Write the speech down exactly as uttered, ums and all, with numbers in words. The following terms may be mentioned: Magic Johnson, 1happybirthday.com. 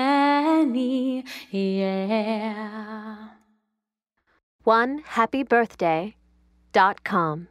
many, yeah. one happy birthday dot com